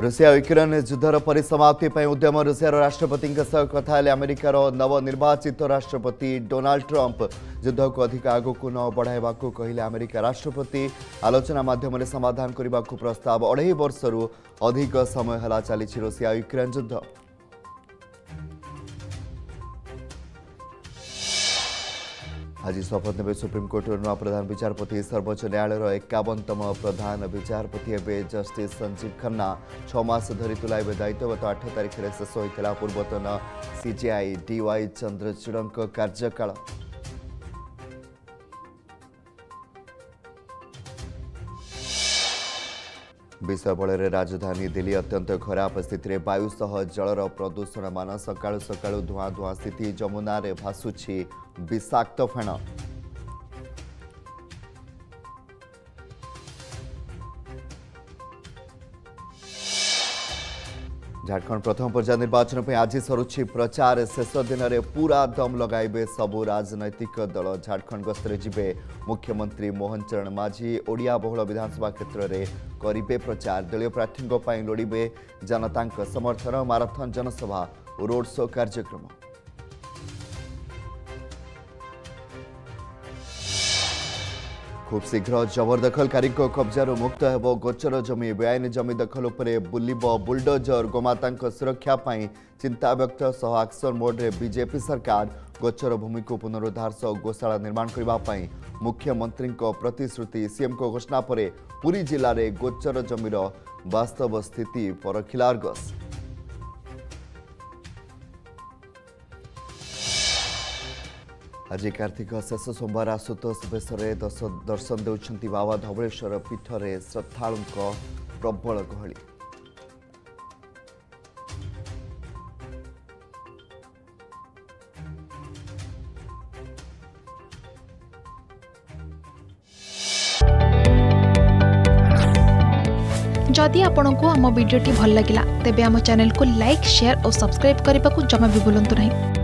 ऋषिया Ukraine युद्धर परिसमाप्ति उद्यम ऋषियार राष्ट्रपति सह कथा अमेरिकार नवनिर्वाचित राष्ट्रपति डोनाल्ड ट्रंप युद्ध को अधिक आगक न बढ़ावा कहले अमेरिका राष्ट्रपति आलोचना मध्यम समाधान करने को प्रस्ताव अढ़े वर्ष रु अधिक समय हला चली ऋषिया यूक्रेन युद्ध। आज शपथ ने सुप्रीमकोर्टर नूआ प्रधान विचारपति सर्वोच्च न्यायालय 51तम प्रधान विचारपति एवं जस्टिस संजीव खन्ना 6 मास धरी तुलाइबे दायित्व गत 8 तारिख में शेष होता पूर्वतन सीजेआई डीवाई चंद्रचूड़ कार्यकाल। विश्व बड़े राजधानी दिल्ली अत्यंत खराब स्थित में वायु सह जलर प्रदूषण मान सका सका धुआं धुआं स्थित जमुनार भासुछि विषाक्त फेण। झारखंड प्रथम पर्याय निर्वाचन पर आज सरुछि प्रचार शेष दिन में पूरा दम लगाइबे सबू राजनैतिक दल। झारखंड गस्तर जीवे मुख्यमंत्री मोहन चरण माझी ओडिया बहुल विधानसभा क्षेत्र में करेंगे प्रचार। दलीय प्रार्थी लोड़े जनता समर्थन माराथन जनसभा रोड शो कार्यक्रम। खूब शीघ्र जबरदखलकारी कब्जारू मुक्त हो गोचर जमी बेआईन जमी दखल उपरे बुलिब बुलडोजर। गोमाता सुरक्षा पर चिंता व्यक्त सह एक्शन मोड रे बीजेपी सरकार गोचर भूमि को पुनरुद्धार सह गोशाला निर्माण करने मुख्यमंत्री प्रतिश्रुति। सीएम को घोषणा पर पूरी जिले में गोचर जमीर वास्तव स्थिति परखिला आर्गस। आज कार्तिक शेष सोमवार आशुतोष बेशरे दर्शन देउछंती बाबा धवलेश्वर पीठ रे श्रद्धालुंको प्रबल गहली। जदि आपंक आम भिडी भल लगा तेब आम चैनल को लाइक शेयर और सब्सक्राइब करने को जमा भी भूलु ना।